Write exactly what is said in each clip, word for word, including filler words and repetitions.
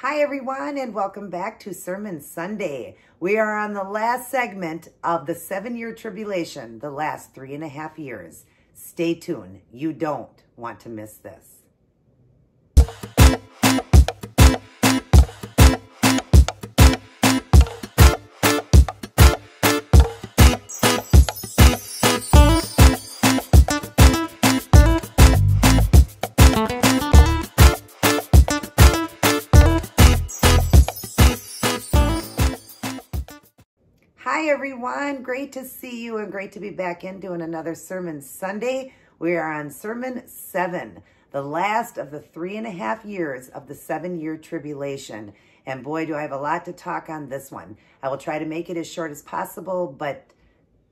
Hi everyone, and welcome back to Sermon Sunday. We are on the last segment of the seven-year tribulation, the last three and a half years. Stay tuned. You don't want to miss this. Hi everyone, great to see you and great to be back in doing another Sermon Sunday. We are on Sermon seven, the last of the three and a half years of the seven-year tribulation. And boy, do I have a lot to talk on this one. I will try to make it as short as possible, but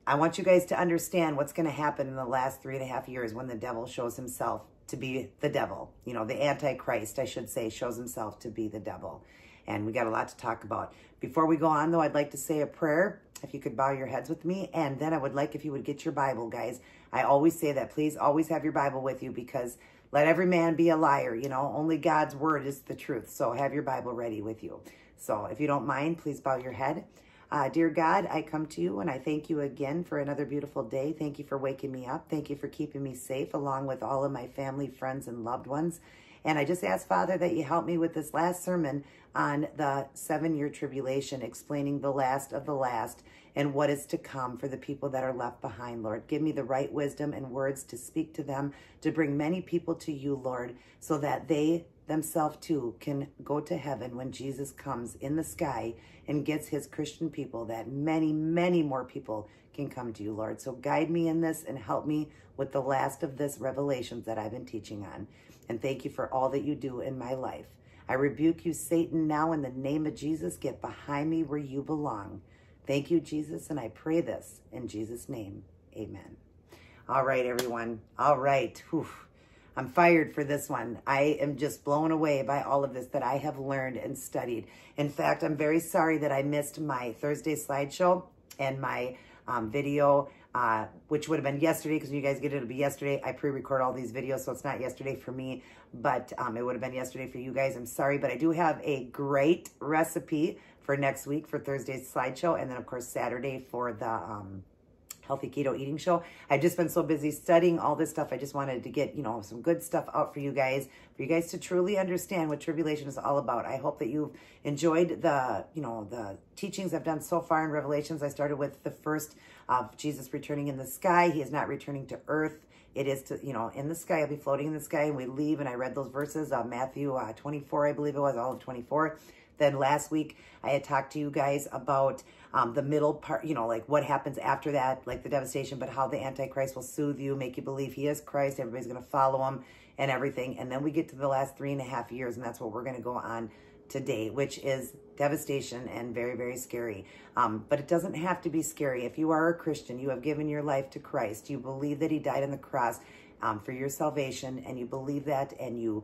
I want you guys to understand what's going to happen in the last three and a half years when the devil shows himself to be the devil. You know, the Antichrist, I should say, shows himself to be the devil. And we got a lot to talk about. Before we go on, though, I'd like to say a prayer. If you could bow your heads with me, and then I would like if you would get your Bible, guys. I always say that. Please always have your Bible with you, because let every man be a liar. You know, only God's word is the truth. So have your Bible ready with you. So if you don't mind, please bow your head. Uh, dear God, I come to you and I thank you again for another beautiful day. Thank you for waking me up. Thank you for keeping me safe along with all of my family, friends, and loved ones. And I just ask, Father, that you help me with this last sermon on the seven-year tribulation, explaining the last of the last and what is to come for the people that are left behind, Lord. Give me the right wisdom and words to speak to them, to bring many people to you, Lord, so that they themselves too can go to heaven when Jesus comes in the sky and gets his Christian people, that many, many more people can come to you, Lord. So guide me in this and help me with the last of this revelations that I've been teaching on. And thank you for all that you do in my life. I rebuke you, Satan, now in the name of Jesus. Get behind me where you belong. Thank you, Jesus, and I pray this in Jesus' name. Amen. All right, everyone. All right. Whew. I'm fired for this one. I am just blown away by all of this that I have learned and studied. In fact, I'm very sorry that I missed my Thursday slideshow and my um, video, Uh, which would have been yesterday, because when you guys get it, it'll be yesterday. I pre-record all these videos, so it's not yesterday for me, but um, it would have been yesterday for you guys. I'm sorry, but I do have a great recipe for next week for Thursday's slideshow, and then, of course, Saturday for the um, Healthy Keto Eating Show. I've just been so busy studying all this stuff. I just wanted to get, you know, some good stuff out for you guys, for you guys to truly understand what tribulation is all about. I hope that you've enjoyed the, you know, the teachings I've done so far in Revelations. I started with the first of Jesus returning in the sky. He is not returning to earth. It is to, you know, in the sky. He'll be floating in the sky, and we leave. And I read those verses, uh, Matthew uh, twenty-four, I believe it was, all of twenty-four. Then last week, I had talked to you guys about um, the middle part, you know, like what happens after that, like the devastation, but how the Antichrist will soothe you, make you believe he is Christ. Everybody's going to follow him and everything. And then we get to the last three and a half years, and that's what we're going to go on today, which is devastation and very, very scary. Um, but it doesn't have to be scary. If you are a Christian, you have given your life to Christ. You believe that he died on the cross um, for your salvation, and you believe that, and you,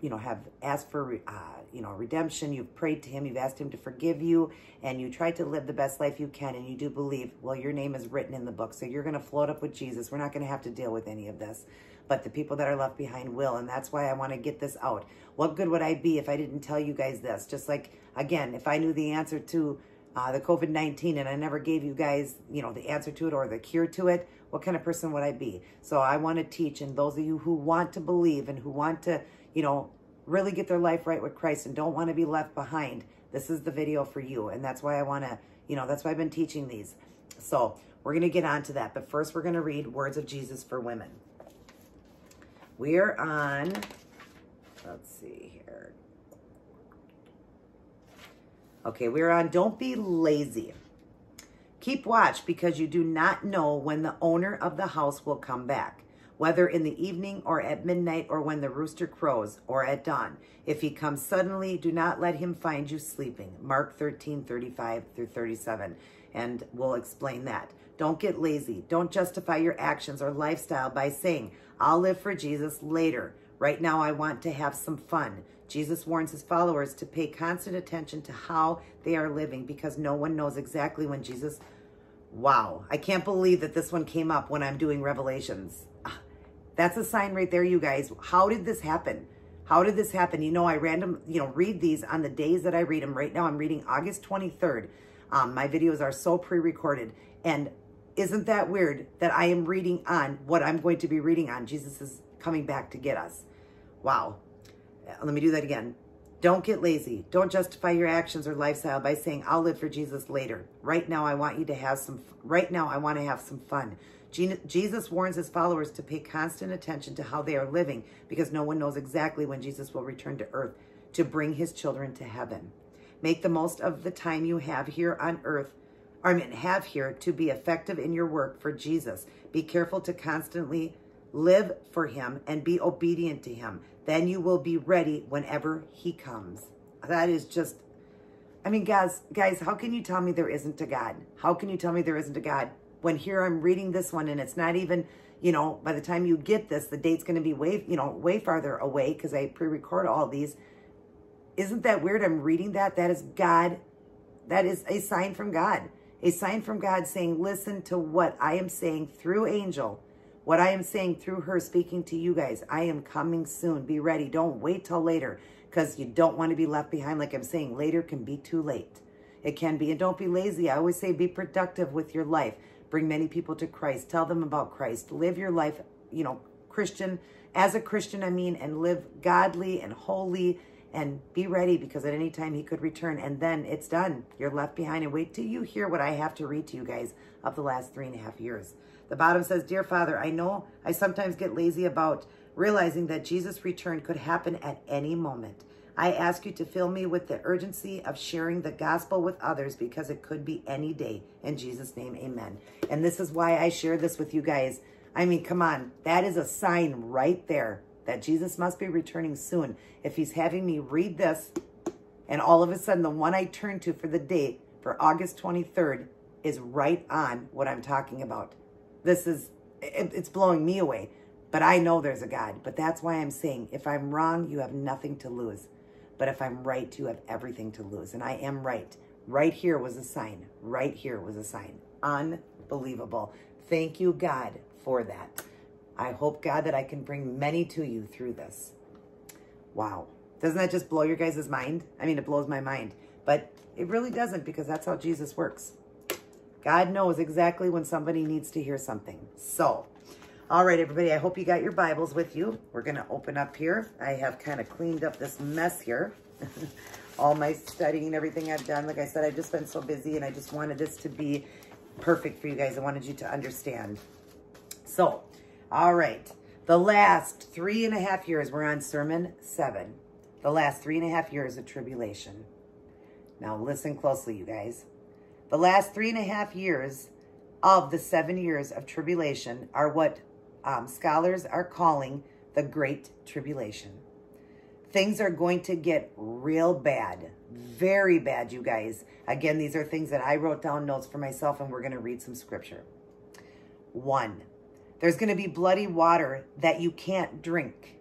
you know, have asked for, uh, you know, redemption. You've prayed to him. You've asked him to forgive you, and you try to live the best life you can, and you do believe, well, your name is written in the book, so you're going to float up with Jesus. We're not going to have to deal with any of this. But the people that are left behind will, and that's why I want to get this out. What good would I be if I didn't tell you guys this? Just like, again, if I knew the answer to uh, the COVID nineteen and I never gave you guys, you know, the answer to it or the cure to it, what kind of person would I be? So I want to teach, and those of you who want to believe and who want to, you know, really get their life right with Christ and don't want to be left behind, this is the video for you. And that's why I want to, you know, that's why I've been teaching these. So we're going to get on to that. But first, we're going to read Words of Jesus for Women. We're on, let's see here. Okay, we're on Don't Be Lazy. Keep watch, because you do not know when the owner of the house will come back, whether in the evening or at midnight or when the rooster crows or at dawn. If he comes suddenly, do not let him find you sleeping. Mark thirteen, thirty-five through thirty-seven. And we'll explain that. Don't get lazy. Don't justify your actions or lifestyle by saying, I'll live for Jesus later. Right now, I want to have some fun. Jesus warns his followers to pay constant attention to how they are living, because no one knows exactly when Jesus... Wow. I can't believe that this one came up when I'm doing Revelations. That's a sign right there, you guys. How did this happen? How did this happen? You know, I random, you know, read these on the days that I read them. Right now I'm reading August twenty-third. Um, my videos are so pre-recorded. And isn't that weird that I am reading on what I'm going to be reading on? Jesus is coming back to get us. Wow. Let me do that again. Don't get lazy. Don't justify your actions or lifestyle by saying, I'll live for Jesus later. Right now, I want you to have some, right now, I want to have some fun. Jesus warns his followers to pay constant attention to how they are living because no one knows exactly when Jesus will return to earth to bring his children to heaven. Make the most of the time you have here on earth, or I mean, have here to be effective in your work for Jesus. Be careful to constantly live for him and be obedient to him. Then you will be ready whenever he comes. That is just, I mean, guys, guys, how can you tell me there isn't a God? How can you tell me there isn't a God? When here I'm reading this one and it's not even, you know, by the time you get this, the date's going to be way, you know, way farther away because I pre-record all these. Isn't that weird? I'm reading that. That is God. That is a sign from God. A sign from God saying, listen to what I am saying through angel. What I am saying through her speaking to you guys, I am coming soon. Be ready. Don't wait till later because you don't want to be left behind. Like I'm saying, later can be too late. It can be. And don't be lazy. I always say be productive with your life. Bring many people to Christ. Tell them about Christ. Live your life, you know, Christian. As a Christian, I mean, and live godly and holy and be ready because at any time he could return. And then it's done. You're left behind. And wait till you hear what I have to read to you guys of the last three and a half years. The bottom says, Dear Father, I know I sometimes get lazy about realizing that Jesus' return could happen at any moment. I ask you to fill me with the urgency of sharing the gospel with others because it could be any day. In Jesus' name, amen. And this is why I share this with you guys. I mean, come on. That is a sign right there that Jesus must be returning soon. If he's having me read this, and all of a sudden the one I turn to for the date for August twenty-third is right on what I'm talking about. This is, it, it's blowing me away, but I know there's a God. But that's why I'm saying, if I'm wrong, you have nothing to lose. But if I'm right, you have everything to lose. And I am right. Right here was a sign. Right here was a sign. Unbelievable. Thank you, God, for that. I hope, God, that I can bring many to you through this. Wow. Doesn't that just blow your guys' mind? I mean, it blows my mind. But it really doesn't because that's how Jesus works. God knows exactly when somebody needs to hear something. So, all right, everybody, I hope you got your Bibles with you. We're going to open up here. I have kind of cleaned up this mess here. All my studying and everything I've done. Like I said, I've just been so busy, and I just wanted this to be perfect for you guys. I wanted you to understand. So, all right, the last three and a half years, we're on Sermon seven. The last three and a half years of tribulation. Now, listen closely, you guys. The last three and a half years of the seven years of tribulation are what um, scholars are calling the Great Tribulation. Things are going to get real bad, very bad, you guys. Again, these are things that I wrote down notes for myself, and we're going to read some scripture. One, there's going to be bloody water that you can't drink.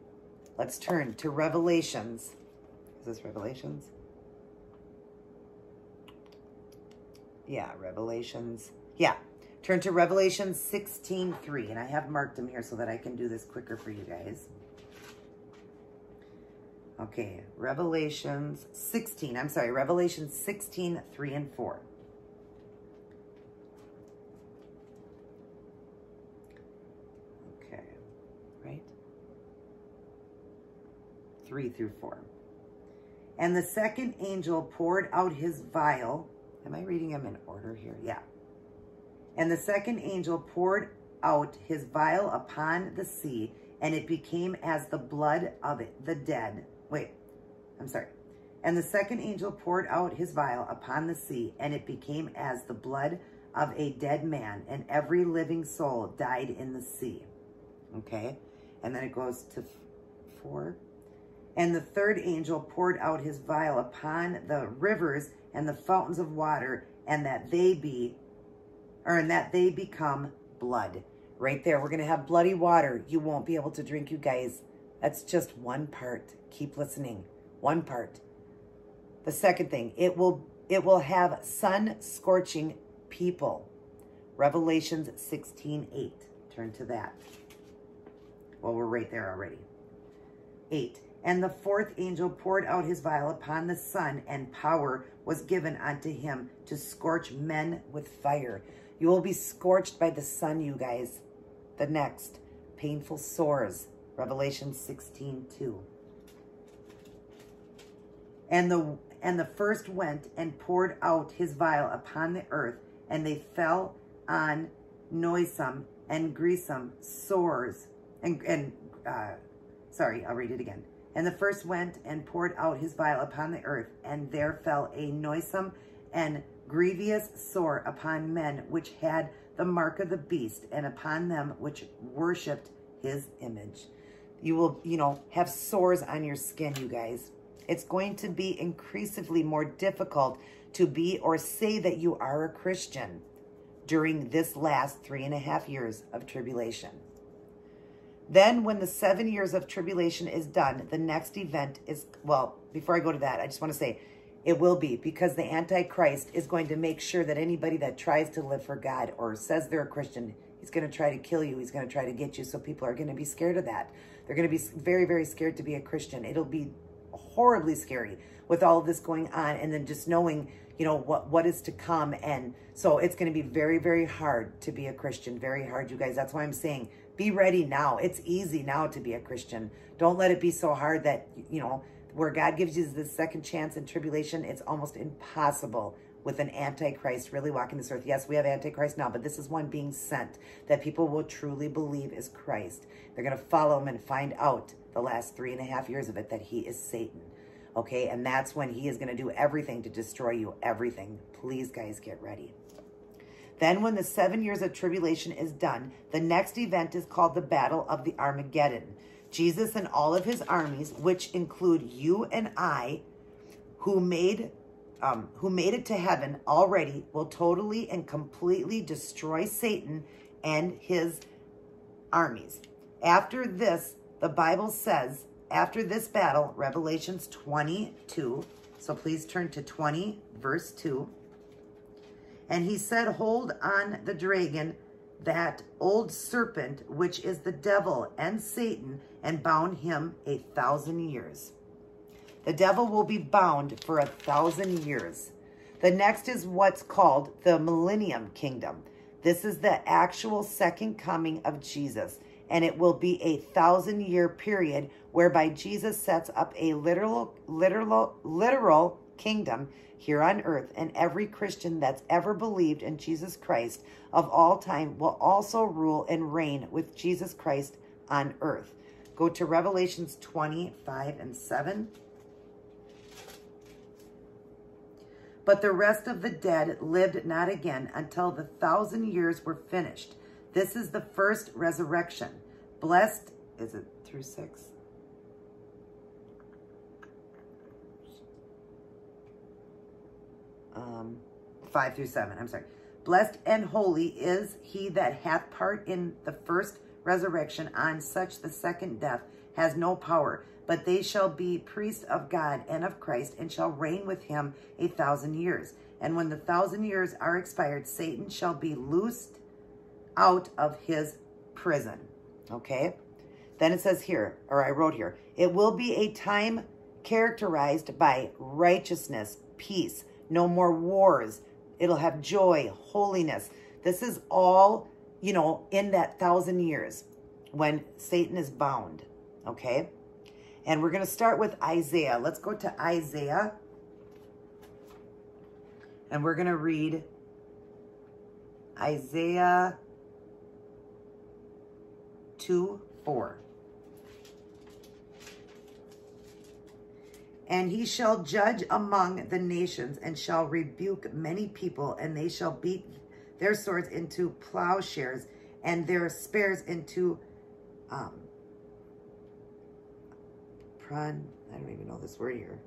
Let's turn to Revelations. Is this Revelations? Yeah, Revelations. Yeah, turn to Revelation sixteen three. And I have marked them here so that I can do this quicker for you guys. Okay, Revelations sixteen. I'm sorry, Revelation sixteen three and four. Okay, right? three through four. And the second angel poured out his vial. Am I reading them in order here? Yeah. And the second angel poured out his vial upon the sea, and it became as the blood of it, the dead. Wait, I'm sorry. And the second angel poured out his vial upon the sea, and it became as the blood of a dead man, and every living soul died in the sea. Okay. And then it goes to four. And the third angel poured out his vial upon the rivers and the fountains of water, and that they be, or and that they become blood. Right there, we're going to have bloody water. You won't be able to drink, you guys. That's just one part. Keep listening. One part. The second thing, it will it will have sun-scorching people. Revelations sixteen eight. Turn to that. Well, we're right there already. eight. And the fourth angel poured out his vial upon the sun, and power was given unto him to scorch men with fire. You will be scorched by the sun, you guys. The next, painful sores, Revelation sixteen two. And the, and the first went and poured out his vial upon the earth, and they fell on noisome and gruesome sores. And, and uh, sorry, I'll read it again. And the first went and poured out his vial upon the earth, and there fell a noisome and grievous sore upon men which had the mark of the beast, and upon them which worshipped his image. You will, you know, have sores on your skin, you guys. It's going to be increasingly more difficult to be or say that you are a Christian during this last three and a half years of tribulation. Then when the seven years of tribulation is done, the next event is, well, before I go to that, I just want to say it will be, because the Antichrist is going to make sure that anybody that tries to live for God or says they're a Christian, he's going to try to kill you. He's going to try to get you. So people are going to be scared of that. They're going to be very, very scared to be a Christian. It'll be horribly scary with all of this going on, and then just knowing, you know, what, what is to come. And so it's going to be very, very hard to be a Christian. Very hard, you guys. That's why I'm saying, be ready now. It's easy now to be a Christian. Don't let it be so hard that, you know, where God gives you this second chance in tribulation, it's almost impossible with an Antichrist really walking this earth. Yes, we have Antichrist now, but this is one being sent that people will truly believe is Christ. They're going to follow him and find out the last three and a half years of it that he is Satan. Okay, and that's when he is going to do everything to destroy you, everything. Please, guys, get ready. Then when the seven years of tribulation is done, the next event is called the Battle of the Armageddon. Jesus and all of his armies, which include you and I, who made, um, who made it to heaven already, will totally and completely destroy Satan and his armies. After this, the Bible says, after this battle, Revelations twenty-two, so please turn to twenty, verse two. And he said, hold on the dragon, that old serpent, which is the devil and Satan, and bound him a thousand years. The devil will be bound for a thousand years. The next is what's called the Millennium Kingdom. This is the actual second coming of Jesus, and it will be a thousand year period whereby Jesus sets up a literal, literal, literal kingdom here on earth, and every Christian that's ever believed in Jesus Christ of all time will also rule and reign with Jesus Christ on earth. Go to Revelations twenty-five and seven. But the rest of the dead lived not again until the thousand years were finished. This is the first resurrection. Blessed, is it through six? Um, five through seven, I'm sorry. Blessed and holy is he that hath part in the first resurrection. On such the second death has no power, but they shall be priests of God and of Christ, and shall reign with him a thousand years. And when the thousand years are expired, Satan shall be loosed out of his prison. Okay? Then it says here, or I wrote here, it will be a time characterized by righteousness, peace, no more wars. It'll have joy, holiness. This is all, you know, in that thousand years when Satan is bound. Okay? And we're going to start with Isaiah. Let's go to Isaiah. And we're going to read Isaiah two four. And he shall judge among the nations, and shall rebuke many people, and they shall beat their swords into plowshares, and their spears into um, prun, I don't even know this word here,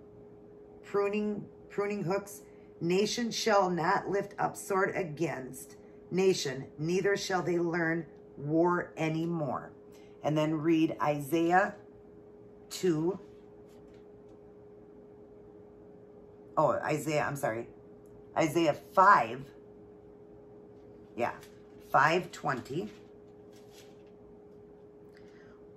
pruning, pruning hooks. Nation shall not lift up sword against nation, neither shall they learn war anymore. And then read Isaiah two. Oh, Isaiah, I'm sorry. Isaiah five. Yeah, five twenty.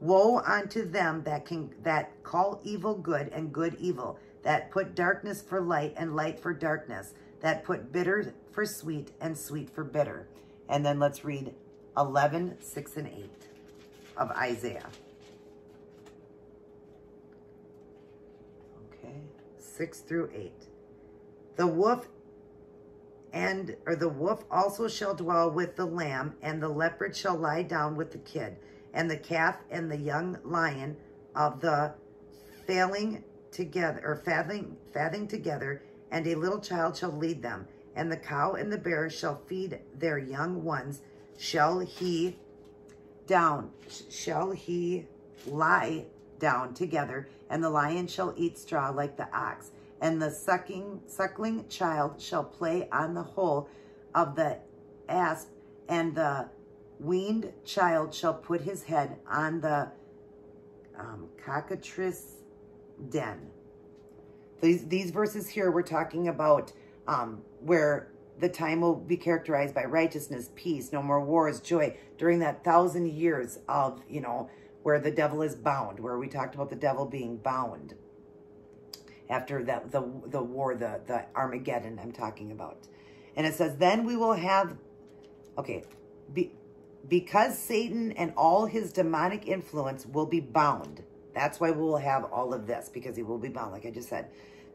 Woe unto them that can that call evil good and good evil, that put darkness for light and light for darkness, that put bitter for sweet and sweet for bitter. And then let's read eleven, six and eight of Isaiah. Okay, six through eight. The wolf and or the wolf also shall dwell with the lamb, and the leopard shall lie down with the kid, and the calf and the young lion of the failing together or fathing fathing together, and a little child shall lead them, and the cow and the bear shall feed their young ones. Shall he down shall he lie down together, and the lion shall eat straw like the ox, and the sucking suckling child shall play on the hole of the asp, and the weaned child shall put his head on the um, cockatrice den. These, these verses here, we're talking about um, where the time will be characterized by righteousness, peace, no more wars, joy, during that thousand years of, you know, where the devil is bound, where we talked about the devil being bound after that, the, the war, the, the Armageddon I'm talking about. And it says, then we will have, okay, be, because Satan and all his demonic influence will be bound. That's why we will have all of this, because he will be bound, like I just said.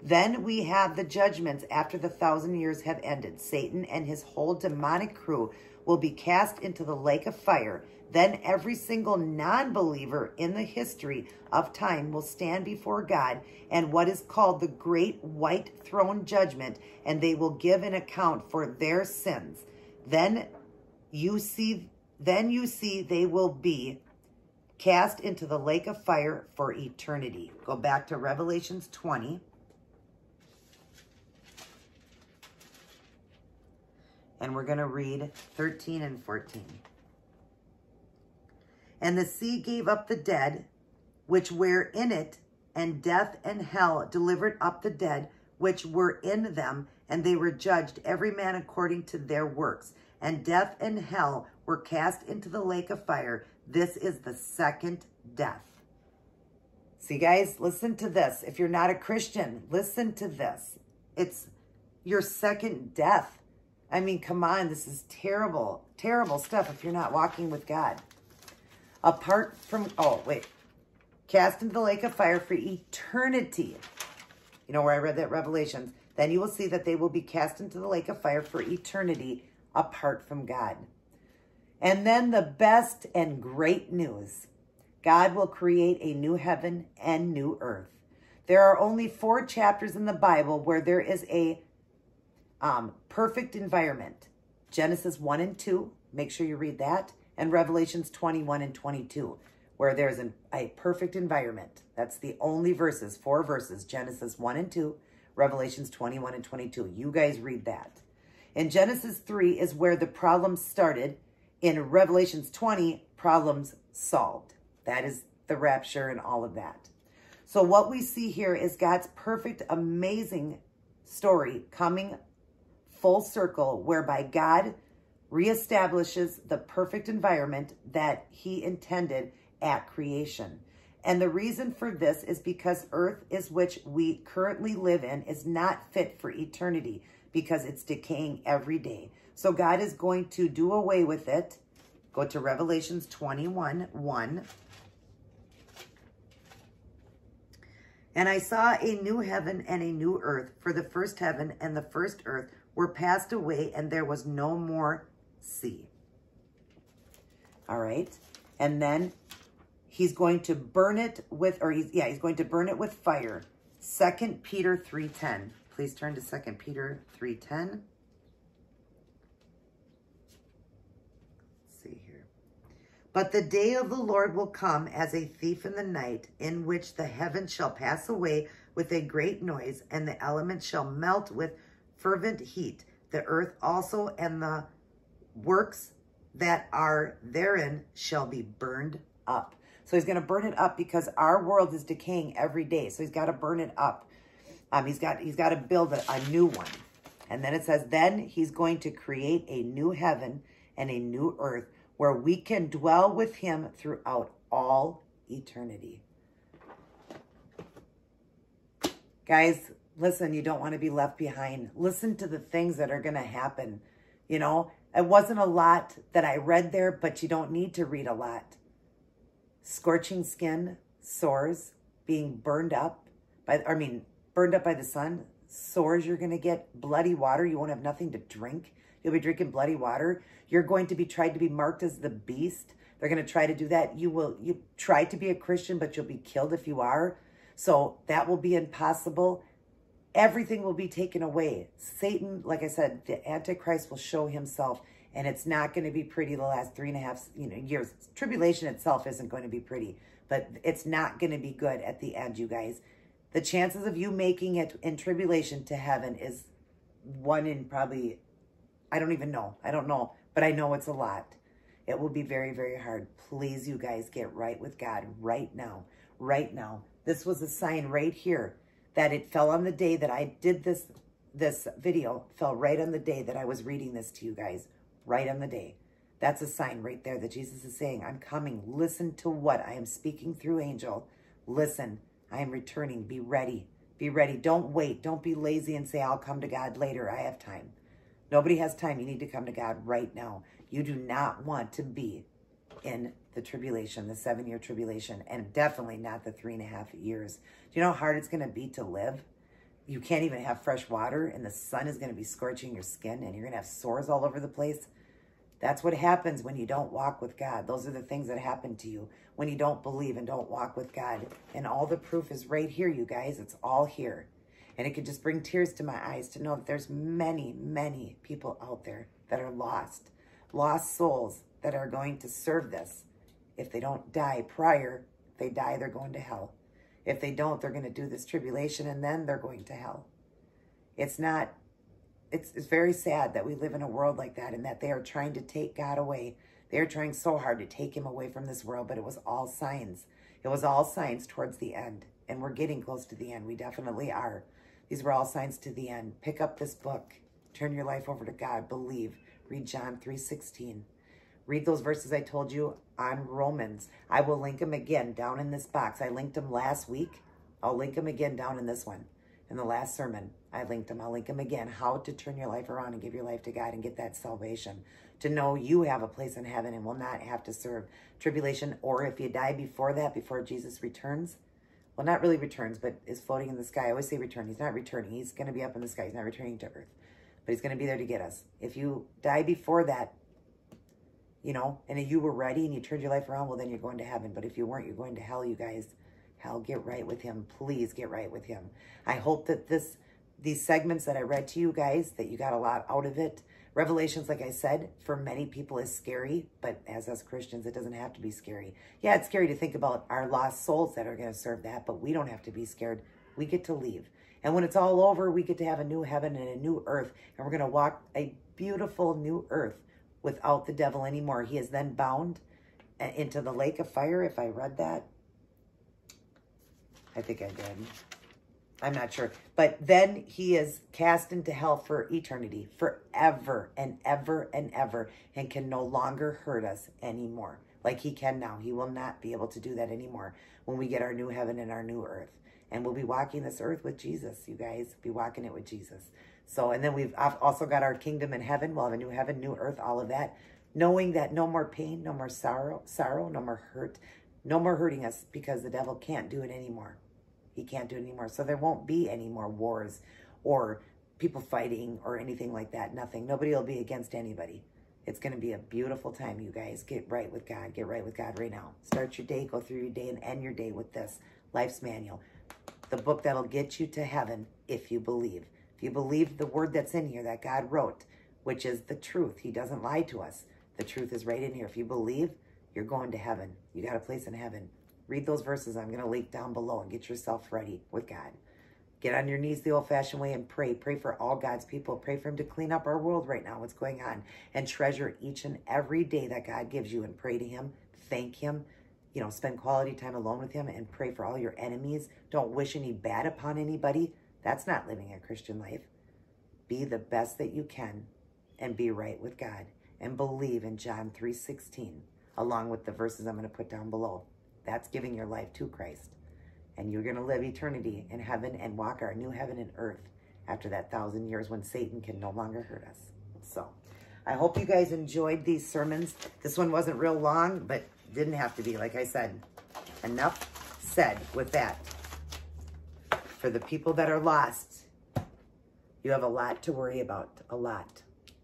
Then we have the judgments after the thousand years have ended. Satan and his whole demonic crew will be cast into the lake of fire. Then every single non-believer in the history of time will stand before God and what is called the Great White Throne Judgment, and they will give an account for their sins. Then you see, then you see they will be cast into the lake of fire for eternity. Go back to Revelations twenty. And we're going to read thirteen and fourteen. And the sea gave up the dead, which were in it, and death and hell delivered up the dead, which were in them, and they were judged, every man according to their works. And death and hell were cast into the lake of fire. This is the second death. See, guys, listen to this. If you're not a Christian, listen to this. It's your second death. I mean, come on, this is terrible, terrible stuff if you're not walking with God. Apart from, oh, wait, cast into the lake of fire for eternity. You know where I read that? Revelations. Then you will see that they will be cast into the lake of fire for eternity apart from God. And then the best and great news. God will create a new heaven and new earth. There are only four chapters in the Bible where there is a Um, perfect environment. Genesis one and two, make sure you read that, and Revelations twenty-one and twenty-two, where there's an, a perfect environment. That's the only verses, four verses, Genesis one and two, Revelations twenty-one and twenty-two. You guys read that. In Genesis three is where the problems started. In Revelations twenty, problems solved. That is the rapture and all of that. So what we see here is God's perfect, amazing story coming full circle, whereby God reestablishes the perfect environment that he intended at creation. And the reason for this is because earth is which we currently live in is not fit for eternity, because it's decaying every day. So God is going to do away with it. Go to Revelations twenty-one, one. And I saw a new heaven and a new earth, for the first heaven and the first earth were passed away, and there was no more sea. All right. And then he's going to burn it with, or he's, yeah, he's going to burn it with fire. Second Peter three ten. Please turn to Second Peter three ten. Let's see here. But the day of the Lord will come as a thief in the night, in which the heavens shall pass away with a great noise, and the elements shall melt with fervent heat, the earth also and the works that are therein shall be burned up. So he's going to burn it up because our world is decaying every day. So he's got to burn it up. Um, he's got, he's got to build a, a new one. And then it says, then he's going to create a new heaven and a new earth where we can dwell with him throughout all eternity. Guys, listen, you don't want to be left behind. Listen to the things that are going to happen. You know, it wasn't a lot that I read there, but you don't need to read a lot. Scorching skin, sores, being burned up by, I mean, burned up by the sun, sores you're going to get, bloody water, you won't have nothing to drink. You'll be drinking bloody water. You're going to be tried to be marked as the beast. They're going to try to do that. You will, you try to be a Christian, but you'll be killed if you are. So that will be impossible. Everything will be taken away. Satan, like I said, the Antichrist will show himself, and it's not going to be pretty the last three and a half you know, years. Tribulation itself isn't going to be pretty, but it's not going to be good at the end, you guys. The chances of you making it in tribulation to heaven is one in probably, I don't even know. I don't know, but I know it's a lot. It will be very, very hard. Please, you guys, get right with God right now, right now. This was a sign right here that it fell on the day that I did this, this video, fell right on the day that I was reading this to you guys, right on the day. That's a sign right there that Jesus is saying, I'm coming. Listen to what I am speaking through, angel. Listen. I am returning. Be ready. Be ready. Don't wait. Don't be lazy and say, I'll come to God later. I have time. Nobody has time. You need to come to God right now. You do not want to be in the tribulation, the seven-year tribulation, and definitely not the three and a half years. Do you know how hard it's going to be to live? You can't even have fresh water, and the sun is going to be scorching your skin, and you're going to have sores all over the place. That's what happens when you don't walk with God. Those are the things that happen to you when you don't believe and don't walk with God. And all the proof is right here, you guys. It's all here. And it could just bring tears to my eyes to know that there's many, many people out there that are lost, lost souls that are going to serve this. If they don't die prior, if they die, they're going to hell. If they don't, they're going to do this tribulation, and then they're going to hell. It's not... It's, it's very sad that we live in a world like that, and that they are trying to take God away. They are trying so hard to take him away from this world, but it was all signs. It was all signs towards the end, and we're getting close to the end. We definitely are. These were all signs to the end. Pick up this book. Turn your life over to God. Believe. Read John three sixteen. Read those verses I told you on Romans. I will link them again down in this box. I linked them last week. I'll link them again down in this one. In the last sermon, I linked them. I'll link them again. How to turn your life around and give your life to God and get that salvation. To know you have a place in heaven and will not have to serve tribulation. Or if you die before that, before Jesus returns, well, not really returns, but is floating in the sky. I always say return. He's not returning. He's going to be up in the sky. He's not returning to earth. But he's going to be there to get us. If you die before that, you know, and if you were ready and you turned your life around, well, then you're going to heaven. But if you weren't, you're going to hell, you guys. Hell, get right with him. Please get right with him. I hope that this, these segments that I read to you guys, that you got a lot out of it. Revelations, like I said, for many people is scary, but as us Christians, it doesn't have to be scary. Yeah, it's scary to think about our lost souls that are going to serve that, but we don't have to be scared. We get to leave. And when it's all over, we get to have a new heaven and a new earth, and we're going to walk a beautiful new earth without the devil anymore. He is then bound into the lake of fire, if I read that. I think I did. I'm not sure. But then he is cast into hell for eternity, forever and ever and ever, and can no longer hurt us anymore. Like he can now. He will not be able to do that anymore when we get our new heaven and our new earth. And we'll be walking this earth with Jesus, you guys. Be walking it with Jesus. So, and then we've also got our kingdom in heaven. We'll have a new heaven, new earth, all of that. Knowing that no more pain, no more sorrow, sorrow, no more hurt, no more hurting us, because the devil can't do it anymore. He can't do it anymore. So there won't be any more wars or people fighting or anything like that. Nothing. Nobody will be against anybody. It's going to be a beautiful time, you guys. Get right with God. Get right with God right now. Start your day, go through your day, and end your day with this Life's Manual. The book that'll get you to heaven if you believe. If you believe the word that's in here that God wrote, which is the truth. He doesn't lie to us. The truth is right in here. If you believe, you're going to heaven. You got a place in heaven. Read those verses I'm going to link down below and get yourself ready with God. Get on your knees the old-fashioned way and pray. Pray for all God's people. Pray for him to clean up our world right now, what's going on. And treasure each and every day that God gives you and pray to him. Thank him. You know, spend quality time alone with him and pray for all your enemies. Don't wish any bad upon anybody. That's not living a Christian life. Be the best that you can and be right with God. And believe in John three sixteen, along with the verses I'm going to put down below. That's giving your life to Christ. And you're going to live eternity in heaven and walk our new heaven and earth after that thousand years when Satan can no longer hurt us. So I hope you guys enjoyed these sermons. This one wasn't real long, but didn't have to be. Like I said, enough said with that. For the people that are lost, you have a lot to worry about, a lot.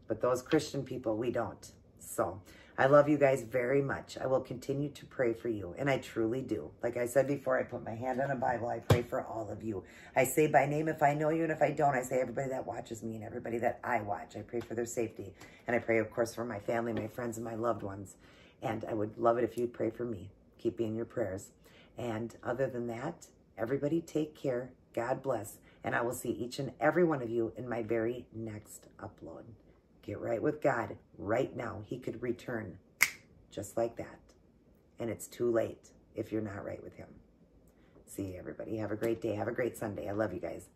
But those Christian people, we don't. So I love you guys very much. I will continue to pray for you, and I truly do. Like I said before, I put my hand on a Bible. I pray for all of you. I say by name if I know you, and if I don't, I say everybody that watches me and everybody that I watch. I pray for their safety, and I pray, of course, for my family, my friends, and my loved ones. And I would love it if you'd pray for me. Keep me in your prayers. And other than that, everybody take care. God bless. And I will see each and every one of you in my very next upload. Get right with God right now. He could return just like that. And it's too late if you're not right with him. See you, everybody. Have a great day. Have a great Sunday. I love you guys.